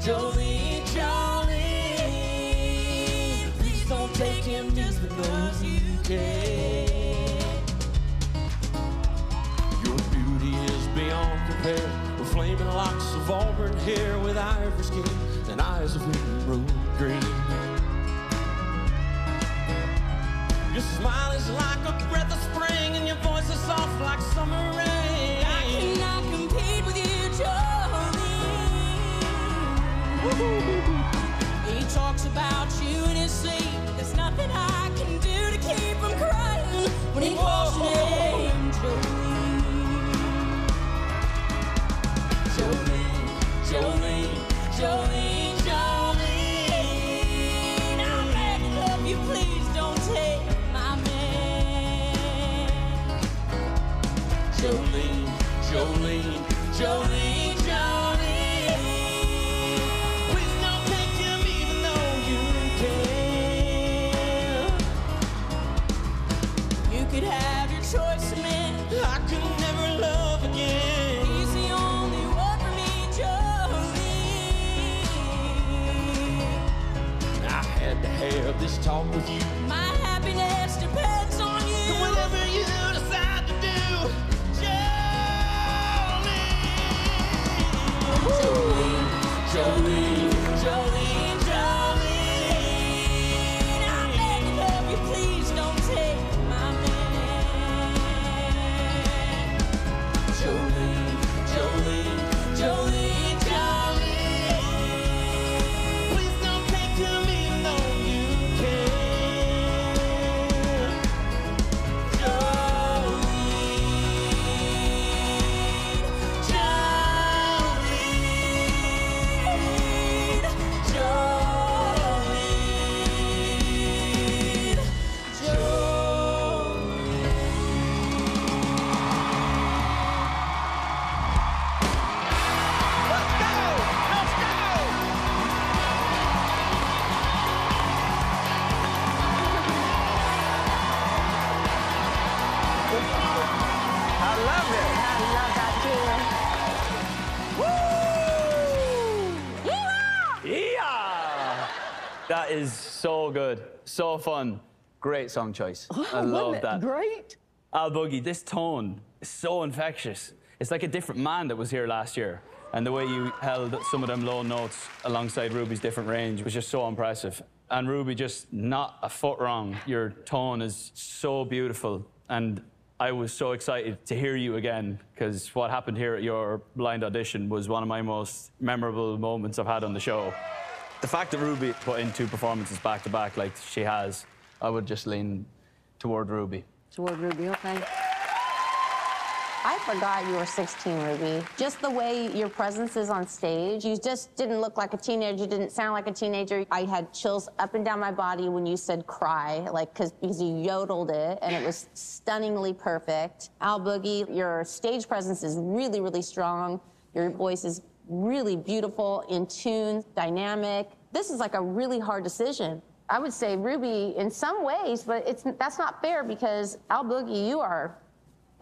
Jolene, Jolene, please don't take him just because you can. Your beauty is beyond compare, with flaming locks of auburn hair, with ivory skin and eyes of emerald green. Your smile is like a breath of spring, and your voice is soft like summer rain. I cannot compete with you, Jolene. He talks about you in his sleep. There's nothing I can do to keep him crying when he calls your name, Jolene. Jolene, Jolene, Jolene, Jolene, I'm begging of you, please don't take my man. Jolene, Jolene, Jolene, Jolene, please don't take him even though you can. You could have your choice of men. I could never love again. He's the only one for me, Jolene. I had to have this talk with you. My happiness depends on you. So whatever you decide to do, Jolene. Jolene, Jolene, Jolene, Jolene, I'm begging of you, please don't take my man. Jolene, Jolene, Jolene, Jolene, please don't take him even though you can. Jolene, Jolene, Jolene, Jolene. Let's go! Let's go! I love it. I love that tune. Woo! Yeah! That is so good. So fun. Great song choice. I love that. Great. Al Boogie, this tone is so infectious. It's like a different man that was here last year. And the way you held some of them low notes alongside Ruby's different range was just so impressive. And Ruby, just not a foot wrong. Your tone is so beautiful. And I was so excited to hear you again, because what happened here at your blind audition was one of my most memorable moments I've had on the show. The fact that Ruby put in two performances back to back like she has, I would just lean toward Ruby. Toward Ruby, okay. I forgot you were 16, Ruby. Just the way your presence is on stage, you just didn't look like a teenager, you didn't sound like a teenager. I had chills up and down my body when you said cry, like, because you yodeled it, and it was stunningly perfect. Al Boogie, your stage presence is really, really strong. Your voice is really beautiful, in tune, dynamic. This is like a really hard decision. I would say Ruby in some ways, but that's not fair, because Al Boogie, you are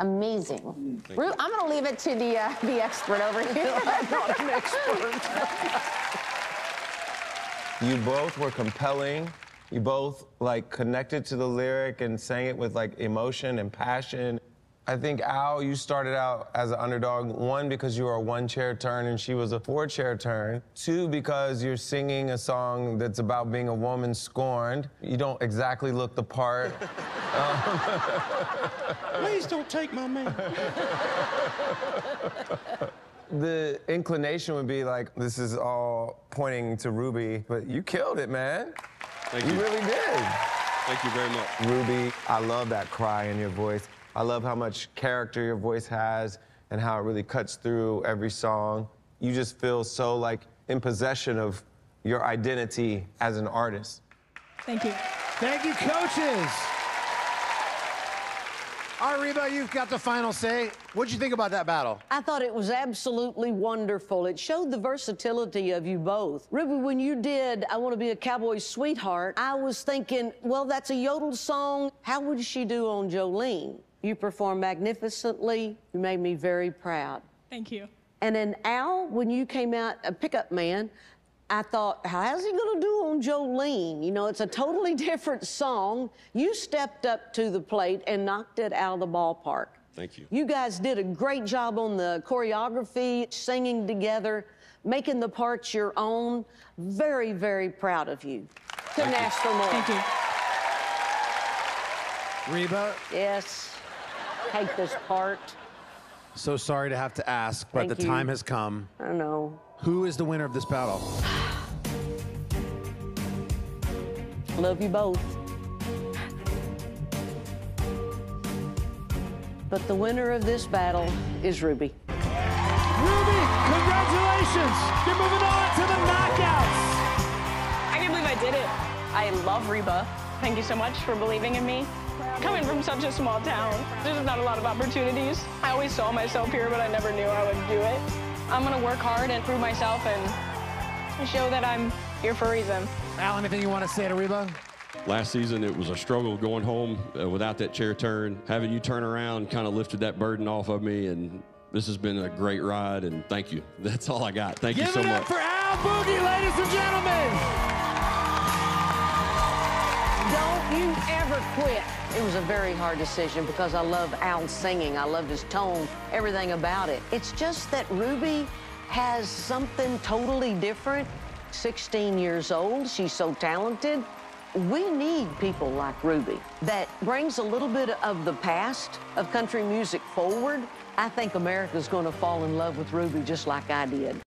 amazing. Ruby, I'm going to leave it to the expert over here. I'm not an expert. You both were compelling. You both like connected to the lyric and sang it with like emotion and passion. I think Al, you started out as an underdog, one, because you were a one-chair turn and she was a four-chair turn. Two, because you're singing a song that's about being a woman scorned. You don't exactly look the part. Please don't take my man. The inclination would be like, this is all pointing to Ruby, but you killed it, man. Thank you. You really did. Thank you very much. Ruby, I love that cry in your voice. I love how much character your voice has and how it really cuts through every song. You just feel so like in possession of your identity as an artist. Thank you. Thank you, coaches. All right, Reba, you've got the final say. What'd you think about that battle? I thought it was absolutely wonderful. It showed the versatility of you both. Ruby, when you did I Want to Be a Cowboy Sweetheart, I was thinking, well, that's a yodel song. How would she do on Jolene? You performed magnificently. You made me very proud. Thank you. And then Al, when you came out a pickup man, I thought, how's he gonna do on Jolene? You know, it's a totally different song. You stepped up to the plate and knocked it out of the ballpark. Thank you. You guys did a great job on the choreography, singing together, making the parts your own. Very, very proud of you. Couldn't ask for more. Thank you. Reba? Yes, take this part. So sorry to have to ask, but the time has come. I know. Who is the winner of this battle? Love you both. But the winner of this battle is Ruby. Ruby, congratulations! You're moving on to the knockouts. I can't believe I did it. I love Reba. Thank you so much for believing in me. Coming from such a small town, there's not a lot of opportunities. I always saw myself here, but I never knew I would do it. I'm gonna work hard and prove myself and show that I'm here for a reason. Al, anything you want to say to Reba? Last season, it was a struggle going home without that chair turn. Having you turn around kind of lifted that burden off of me, and this has been a great ride, and thank you. That's all I got. Thank you so much. Give it up for Al Boogie, ladies and gentlemen. Don't you ever quit. It was a very hard decision because I love Al's singing. I loved his tone, everything about it. It's just that Ruby has something totally different. 16 years old, she's so talented. We need people like Ruby that brings a little bit of the past of country music forward. I think America's gonna fall in love with Ruby just like I did.